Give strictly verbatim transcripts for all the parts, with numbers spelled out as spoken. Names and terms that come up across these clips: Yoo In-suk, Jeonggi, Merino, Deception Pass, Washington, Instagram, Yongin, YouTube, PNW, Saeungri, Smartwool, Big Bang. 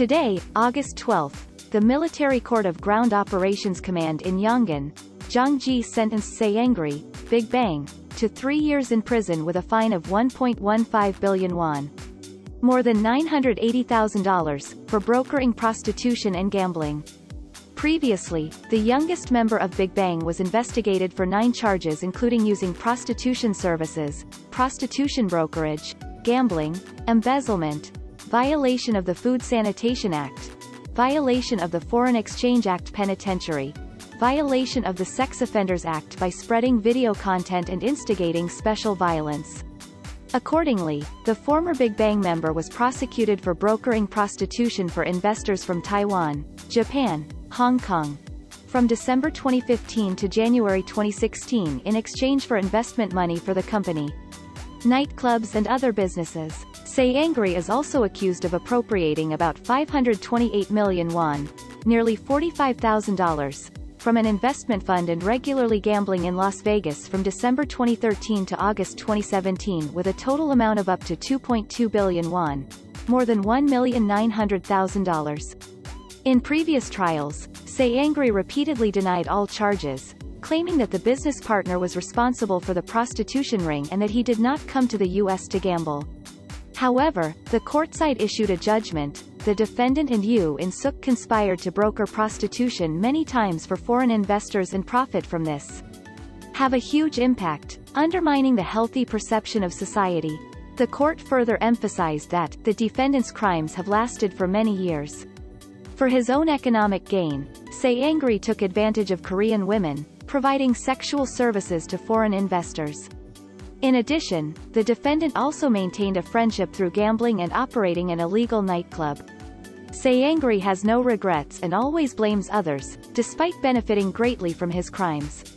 Today, August twelfth, the Military Court of Ground Operations Command in Yongin, Jeonggi sentenced Saeungri, Big Bang, to three years in prison with a fine of one point one five billion won, more than nine hundred eighty thousand dollars, for brokering prostitution and gambling. Previously, the youngest member of Big Bang was investigated for nine charges including using prostitution services, prostitution brokerage, gambling, embezzlement, violation of the Food Sanitation Act, violation of the Foreign Exchange Act penitentiary, violation of the Sex Offenders Act by spreading video content and instigating special violence. Accordingly, the former Big Bang member was prosecuted for brokering prostitution for investors from Taiwan, Japan, Hong Kong, from December twenty fifteen to January twenty sixteen in exchange for investment money for the company, nightclubs and other businesses. Saeungri is also accused of appropriating about five hundred twenty-eight million won, nearly forty-five thousand dollars, from an investment fund and regularly gambling in Las Vegas from December twenty thirteen to August twenty seventeen with a total amount of up to two point two billion won, more than one million nine hundred thousand dollars. In previous trials, Saeungri repeatedly denied all charges, claiming that the business partner was responsible for the prostitution ring and that he did not come to the U S to gamble. However, the courtside issued a judgment. The defendant and Yoo In-suk conspired to broker prostitution many times for foreign investors and profit from this. Have a huge impact, undermining the healthy perception of society. The court further emphasized that the defendant's crimes have lasted for many years. For his own economic gain, Saeungri took advantage of Korean women, providing sexual services to foreign investors. In addition, the defendant also maintained a friendship through gambling and operating an illegal nightclub. Saeungri has no regrets and always blames others, despite benefiting greatly from his crimes.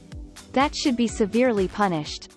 That should be severely punished.